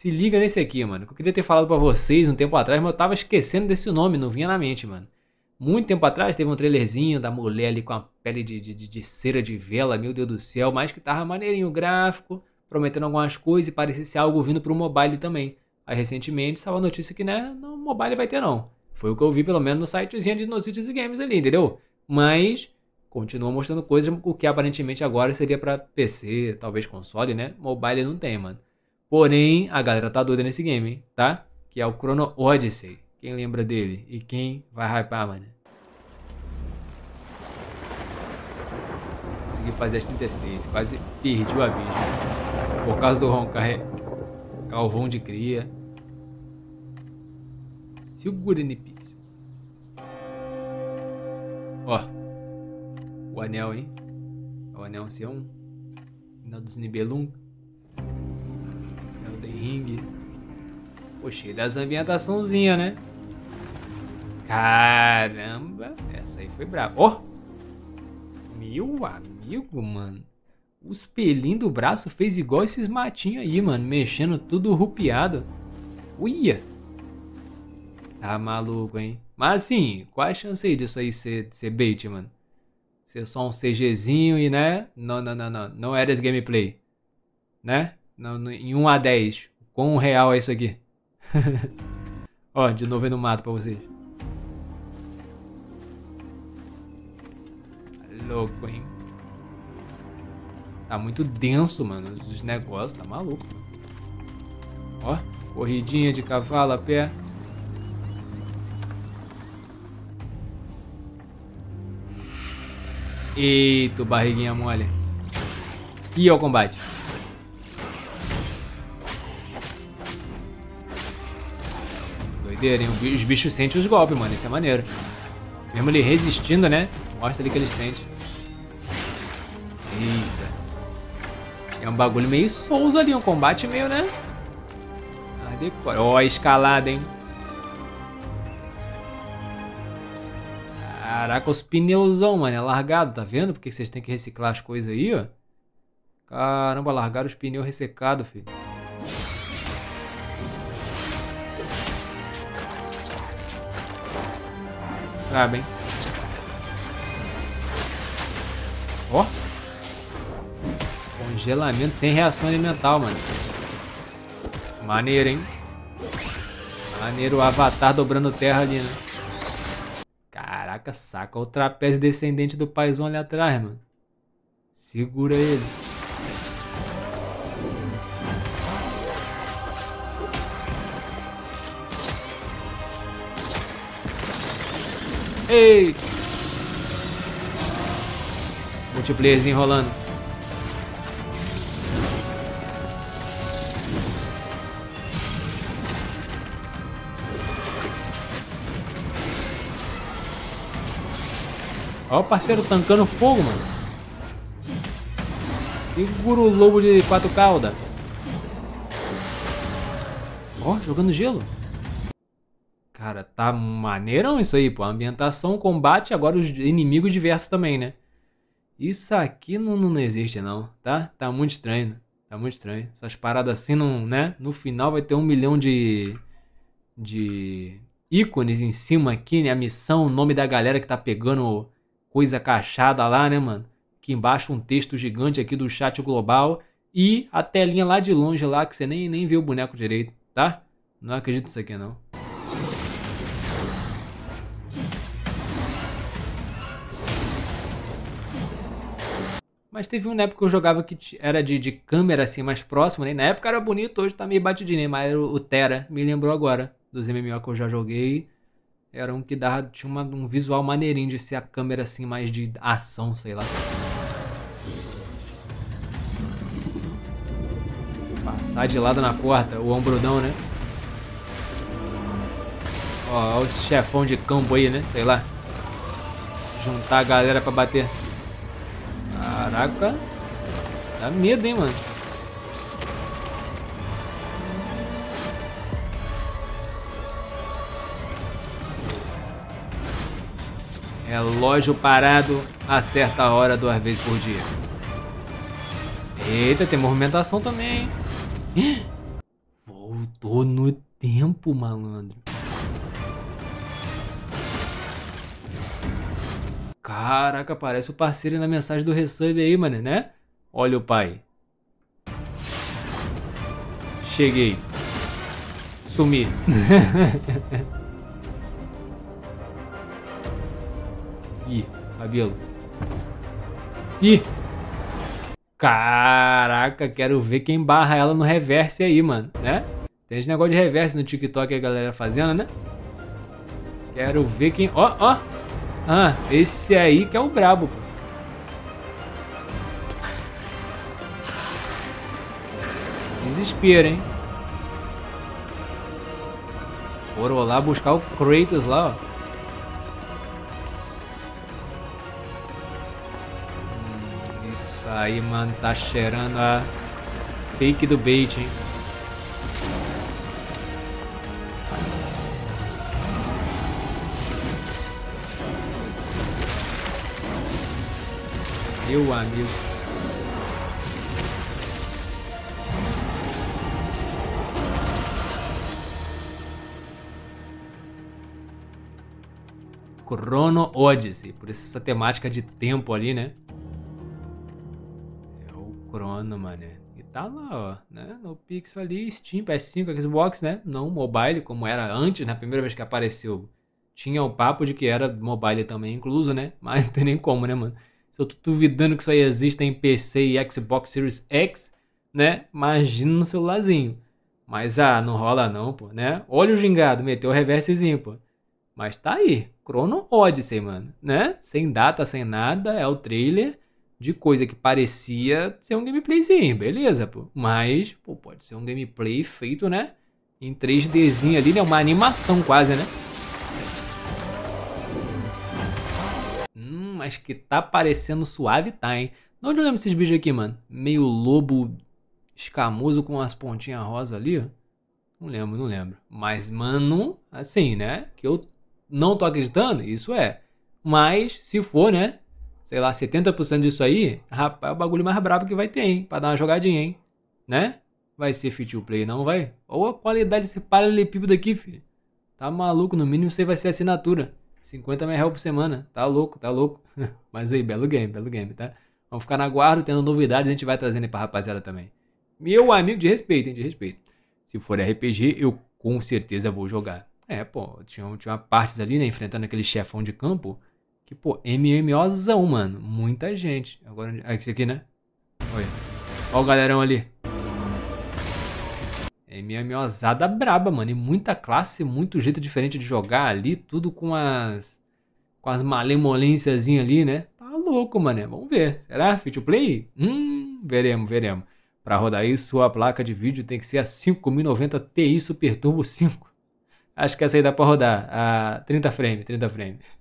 Se liga nesse aqui, mano. Eu queria ter falado pra vocês um tempo atrás, mas eu tava esquecendo desse nome, não vinha na mente, mano. Muito tempo atrás teve um trailerzinho da mulher ali com a pele de cera de vela, meu Deus do céu, mas que tava maneirinho o gráfico, prometendo algumas coisas e parecia ser algo vindo pro mobile também. Aí recentemente saiu a notícia que, né, no mobile vai ter não. Foi o que eu vi pelo menos no sitezinho de Notícias e Games ali, entendeu? Mas continua mostrando coisas, o que aparentemente agora seria pra PC, talvez console, né? Mobile não tem, mano. Porém, a galera tá doida nesse game, hein? Tá? Que é o Chrono Odyssey. Quem lembra dele? E quem vai hypar, mano? Consegui fazer as 36. Quase perdi o aviso. Por causa do roncar. Calvão de cria. Segura, Nipício. Ó. O anel, hein? O anel C1. Anel dos Nibelung. Tem ringue. Poxa, das ambientaçãozinha, né? Caramba. Essa aí foi brava. Ó! Oh! Meu amigo, mano. Os pelinhos do braço fez igual esses matinhos aí, mano. Mexendo tudo rupiado. Uia! Tá maluco, hein? Mas assim, qual a chance aí disso aí ser bait, mano? Ser só um CGzinho e, né? Não. Não era esse gameplay. Né? Em 1 a 10, quão real é isso aqui? Ó, de novo eu não mato pra vocês. Tá louco, hein? Tá muito denso, mano. Os negócios, tá maluco. Ó, corridinha de cavalo a pé. Eita, barriguinha mole. E ao combate. Os bichos sentem os golpes, mano. Isso é maneiro. Mesmo ele resistindo, né? Mostra ali que eles sentem. Eita. É um bagulho meio Souls ali. Um combate meio, né? Ó, escalada, hein? Caraca, os pneuzão, mano. É largado, tá vendo? Porque vocês têm que reciclar as coisas aí, ó. Caramba, largaram os pneus ressecados, filho. Traba, hein? Ó. Congelamento sem reação alimentar, mano. Maneiro, hein? Maneiro o avatar dobrando terra ali, né? Caraca, saca o trapézio descendente do paizão ali atrás, mano. Segura ele. Ei! Multiplayerzinho rolando. Ó o parceiro tancando fogo, mano. Segura o lobo de 4 caudas. Ó, jogando gelo. Cara, tá maneirão isso aí, pô. A ambientação, combate, agora os inimigos diversos também, né? Isso aqui não existe, não, tá? Tá muito estranho, né? Tá muito estranho. Essas paradas assim, não, né? No final vai ter 1 milhão de ícones em cima aqui, né? A missão, o nome da galera que tá pegando coisa cachada lá, né, mano? Aqui embaixo um texto gigante aqui do chat global e a telinha lá de longe lá que você nem vê o boneco direito, tá? Não acredito nisso aqui, não. Mas teve uma época que eu jogava que era de câmera assim mais próxima, né? Na época era bonito, hoje tá meio batidinho, né? Mas era o Tera, me lembrou agora dos MMO que eu já joguei. Era um que dava, tinha um visual maneirinho de ser a câmera assim mais de ação, sei lá. Passar de lado na porta, o ombrudão, né? Ó, o chefão de campo aí, né? Sei lá. Juntar a galera pra bater. Caraca, dá medo, hein, mano. Relógio parado a certa hora 2 vezes por dia. Eita, tem movimentação também, hein? Vou tempo, malandro. Caraca, aparece o parceiro na mensagem do resub aí, mano, né? Olha o pai. Cheguei. Sumi. Ih, cabelo. Ih. Caraca, quero ver quem barra ela no reverse aí, mano, né? Tem esse negócio de reverse no TikTok aí, a galera fazendo, né? Quero ver quem... Ó, ó. Ah, esse aí que é o brabo, pô. Desespero, hein? Foram lá buscar o Kratos lá, ó. Isso aí, mano, tá cheirando a fake do bait, hein? Meu amigo. Chrono Odyssey, por essa temática de tempo ali, né? É o Chrono, mané. E tá lá, ó, né? No Pixel ali, Steam, PS5, Xbox, né? Não mobile, como era antes, na primeira vez que apareceu. Tinha o papo de que era mobile também incluso, né? Mas não tem nem como, né, mano? Se eu tô duvidando que isso aí exista em PC e Xbox Series X, né? Imagina no celularzinho. Mas, ah, não rola não, pô, né? Olha o gingado, meteu o reversezinho, pô. Mas tá aí, Chrono Odyssey, mano, né? Sem data, sem nada, é o trailer de coisa que parecia ser um gameplayzinho, beleza, pô. Mas, pô, pode ser um gameplay feito, né? Em 3Dzinho ali, né? Uma animação quase, né? Mas que tá parecendo suave, tá, hein? De onde eu lembro esses bichos aqui, mano? Meio lobo escamoso com umas pontinhas rosa ali, ó. Não lembro. Mas, mano, assim, né? Que eu não tô acreditando, isso é. Mas, se for, né? Sei lá, 70% disso aí, rapaz, é o bagulho mais brabo que vai ter, hein? Pra dar uma jogadinha, hein? Né? Vai ser free to play, não vai? Ou a qualidade desse paralelepípedo aqui, filho. Tá maluco, no mínimo você vai ser assinatura. R$50 por semana, tá louco. Mas aí, belo game, tá? Vamos ficar na guarda, tendo novidades, a gente vai trazendo aí pra rapaziada também. Meu amigo, de respeito, hein, de respeito. Se for RPG, eu com certeza vou jogar. É, pô, tinha partes ali, né, enfrentando aquele chefão de campo, que, pô, MMOzão, mano, muita gente. Agora, é esse aqui, né? Olha, ó o galerão ali. MMOzada braba, mano, e muita classe, muito jeito diferente de jogar ali, tudo com as malemolênciazinhas ali, né? Tá louco, mano, vamos ver. Será free to play? Veremos. Pra rodar isso, a placa de vídeo tem que ser a 5090 Ti Super Turbo 5. Acho que essa aí dá pra rodar a 30 frames.